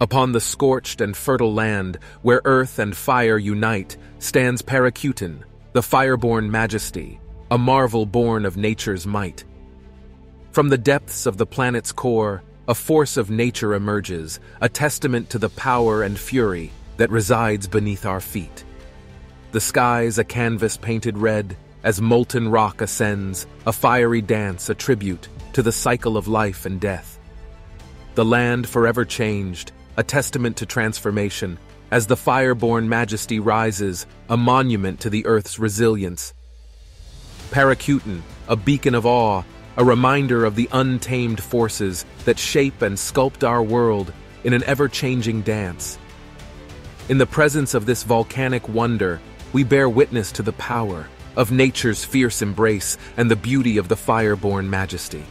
Upon the scorched and fertile land, where earth and fire unite, stands Paricutin, the fireborn majesty, a marvel born of nature's might. From the depths of the planet's core, a force of nature emerges, a testament to the power and fury that resides beneath our feet. The skies, a canvas painted red, as molten rock ascends, a fiery dance, a tribute to the cycle of life and death. The land forever changed, a testament to transformation, as the fireborn majesty rises, a monument to the earth's resilience. Paricutin, a beacon of awe, a reminder of the untamed forces that shape and sculpt our world in an ever-changing dance. In the presence of this volcanic wonder, we bear witness to the power of nature's fierce embrace and the beauty of the fireborn majesty.